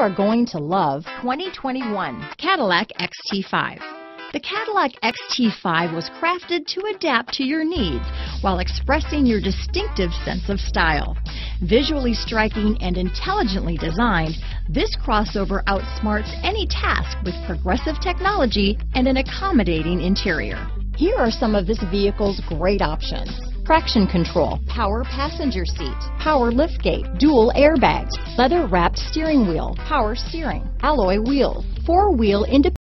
are going to love 2021 Cadillac XT5. The Cadillac XT5 was crafted to adapt to your needs while expressing your distinctive sense of style. Visually striking and intelligently designed, this crossover outsmarts any task with progressive technology and an accommodating interior. Here are some of this vehicle's great options: traction control, power passenger seat, power liftgate, dual airbags, leather-wrapped steering wheel, power steering, alloy wheels, four-wheel independent